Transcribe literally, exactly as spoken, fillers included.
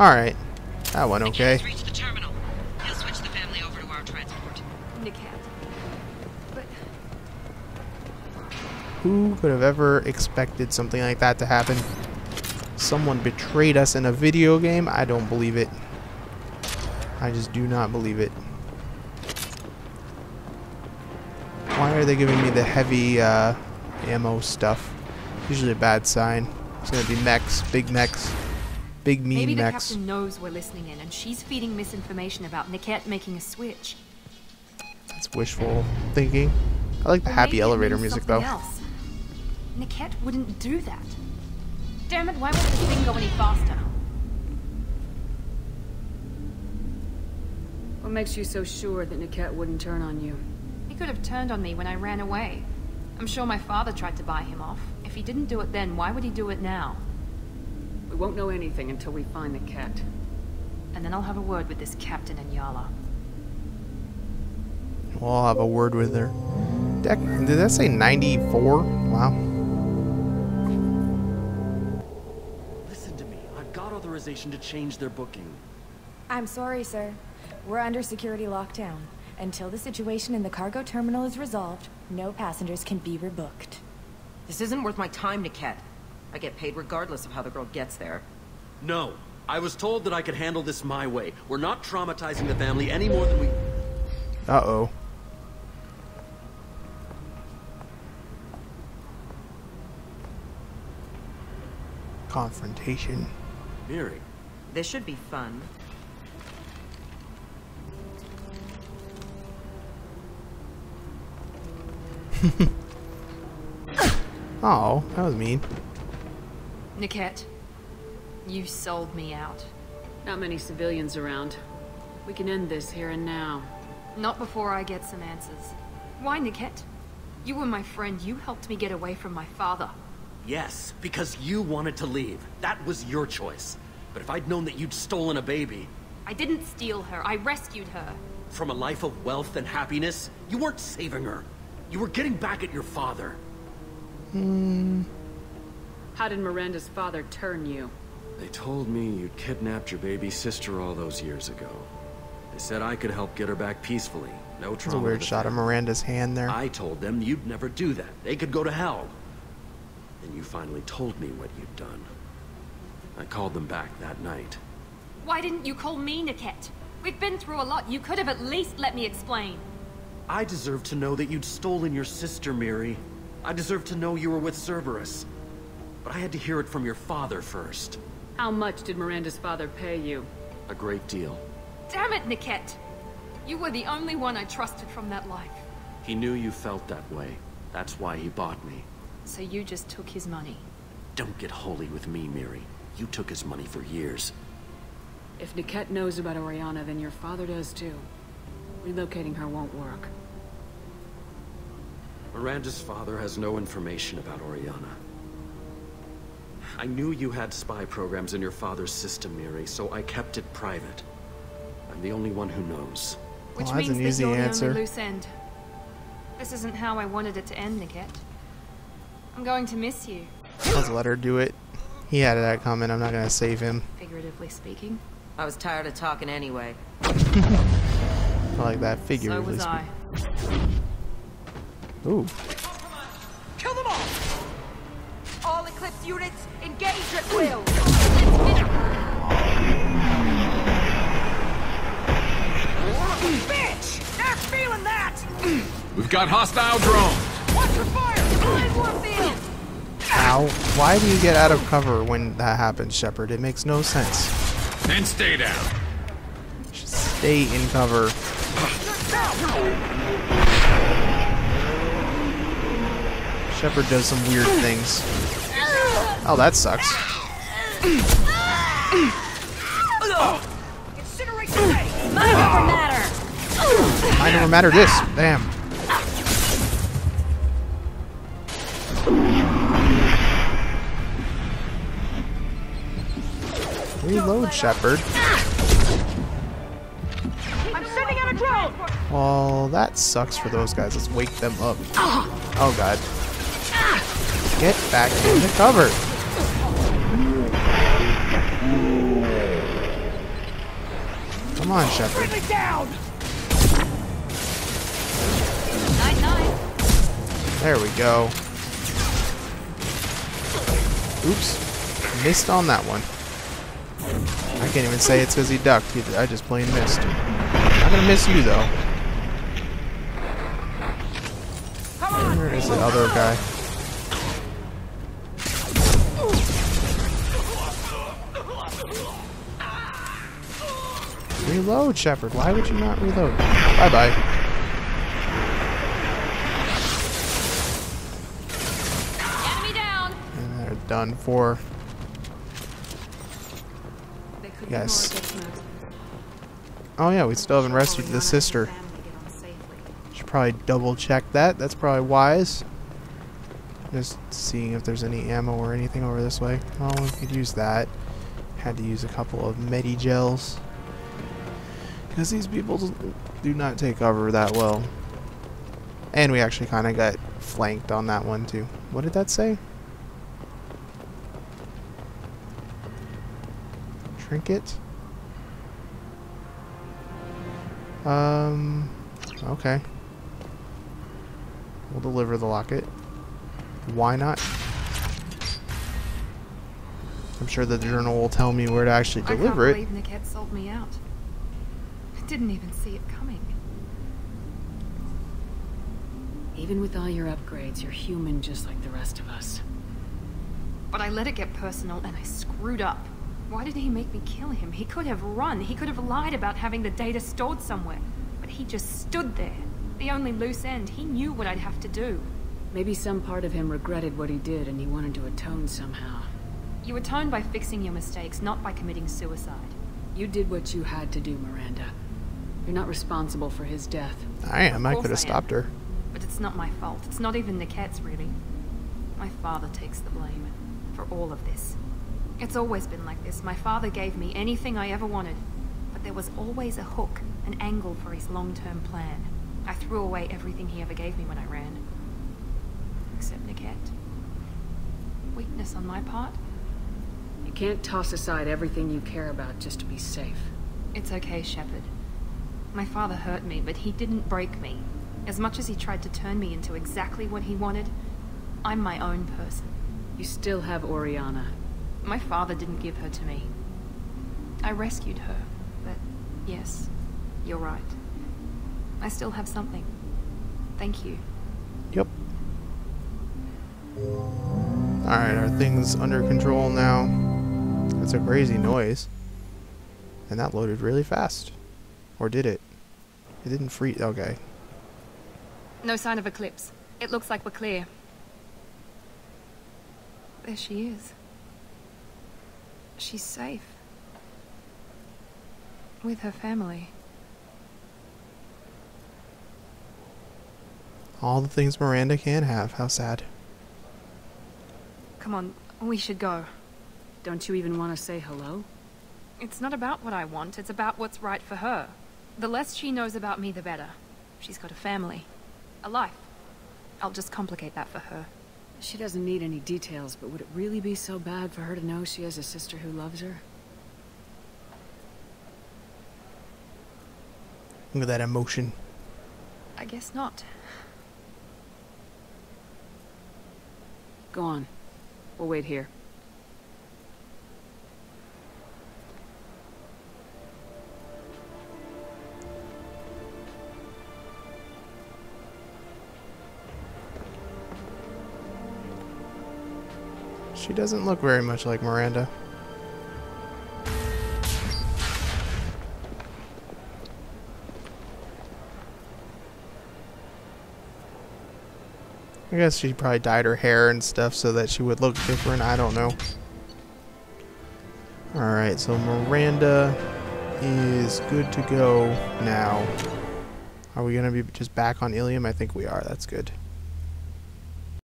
Alright. That went okay. Niket has reached the terminal. He'll switch the family over to our transport. Niket. But who could have ever expected something like that to happen? Someone betrayed us in a video game? I don't believe it. I just do not believe it. Why are they giving me the heavy uh, ammo stuff? Usually a bad sign. It's gonna be mechs, big mechs, big mean mechs. Maybe the mechs. Captain knows we're listening in, and she's feeding misinformation about Niket making a switch. That's wishful thinking. I like the or happy elevator music though. Else. Niket wouldn't do that. Damn it! Why won't this thing go any faster? What makes you so sure that Niket wouldn't turn on you? He could have turned on me when I ran away. I'm sure my father tried to buy him off. If he didn't do it then, why would he do it now? We won't know anything until we find Niket. And then I'll have a word with this captain and Yala. Well, I'll have a word with her. Dec Did that say ninety-four? Wow. To change their booking. I'm sorry, sir. We're under security lockdown. Until the situation in the cargo terminal is resolved, no passengers can be rebooked. This isn't worth my time, Niket. I get paid regardless of how the girl gets there. No. I was told that I could handle this my way. We're not traumatizing the family any more than we... Uh-oh. Confrontation. This should be fun. Oh, that was mean. Niket, you sold me out. Not many civilians around. We can end this here and now. Not before I get some answers. Why, Niket? You were my friend. You helped me get away from my father. Yes, because you wanted to leave. That was your choice. But if I'd known that you'd stolen a baby... I didn't steal her. I rescued her. From a life of wealth and happiness, you weren't saving her. You were getting back at your father. Hmm. How did Miranda's father turn you? They told me you'd kidnapped your baby sister all those years ago. They said I could help get her back peacefully. No trauma. That's a weird shot of Miranda's hand there. I told them you'd never do that. They could go to hell. Then you finally told me what you'd done. I called them back that night. Why didn't you call me, Niket? We've been through a lot. You could have at least let me explain. I deserve to know that you'd stolen your sister, Miri. I deserve to know you were with Cerberus. But I had to hear it from your father first. How much did Miranda's father pay you? A great deal. Damn it, Niket! You were the only one I trusted from that life. He knew you felt that way. That's why he bought me. So you just took his money? Don't get holy with me, Miri. You took his money for years. If Niket knows about Oriana, then your father does too. Relocating her won't work. Miranda's father has no information about Oriana. I knew you had spy programs in your father's system, Miri, so I kept it private. I'm the only one who knows. Which well, that's means an easy that you're answer. The only loose end. This isn't how I wanted it to end, Niket. I'm going to miss you. Let's let her do it. He had that comment. I'm not gonna save him. Figuratively speaking. I was tired of talking anyway. I like that figuratively. So was speaking. I. Ooh. Kill them all! All Eclipse units engage at will. Bitch! They're feeling that. We've got hostile drones. Watch your fire! Ow. Why do you get out of cover when that happens, Shepard? It makes no sense. Then stay down. Just stay in cover. Shepard does some weird things. Oh, that sucks. Mine never matter this. Damn. Reload, Shepard. I'm sending out a drone. Well, that sucks for those guys. Let's wake them up. Oh god. Get back into cover. Come on, Shepard. There we go. Oops. Missed on that one. I can't even say it's because he ducked. He, I just plain missed. I'm going to miss you, though. Where is the other guy? Reload, Shepard. Why would you not reload? Bye-bye. Enemy down. And they're done for. Yes. Oh yeah, we still haven't rescued the sister. Should probably double check that. That's probably wise. Just seeing if there's any ammo or anything over this way. Oh, we could use that. Had to use a couple of Medi-gels. Because these people do not take cover that well. And we actually kind of got flanked on that one too. What did that say? Trinket? Um, okay. We'll deliver the locket. Why not? I'm sure the journal will tell me where to actually deliver it. I can't believe Niket sold me out. Didn't even see it coming. Even with all your upgrades, you're human just like the rest of us. But I let it get personal and I screwed up. Why did he make me kill him? He could have run. He could have lied about having the data stored somewhere. But he just stood there. The only loose end. He knew what I'd have to do. Maybe some part of him regretted what he did and he wanted to atone somehow. You atone by fixing your mistakes, not by committing suicide. You did what you had to do, Miranda. You're not responsible for his death. I am. I could have stopped her. But it's not my fault. It's not even Niket's, really. My father takes the blame for all of this. It's always been like this. My father gave me anything I ever wanted. But there was always a hook, an angle for his long-term plan. I threw away everything he ever gave me when I ran. Except Niket. Weakness on my part? You can't toss aside everything you care about just to be safe. It's okay, Shepard. My father hurt me, but he didn't break me. As much as he tried to turn me into exactly what he wanted, I'm my own person. You still have Oriana. My father didn't give her to me. I rescued her, but yes, you're right. I still have something. Thank you. Yep. Alright, our thing's under control now. That's a crazy noise. And that loaded really fast. Or did it? It didn't free. Okay. No sign of Eclipse. It looks like we're clear. There she is. She's safe. With her family. All the things Miranda can have. How sad. Come on, we should go. Don't you even want to say hello? It's not about what I want. It's about what's right for her. The less she knows about me, the better. She's got a family. A life. I'll just complicate that for her. She doesn't need any details, but would it really be so bad for her to know she has a sister who loves her? Look at that emotion. I guess not. Go on. We'll wait here. She doesn't look very much like Miranda. I guess she probably dyed her hair and stuff so that she would look different. I don't know. Alright, so Miranda is good to go now. Are we going to be just back on Ilium? I think we are. That's good.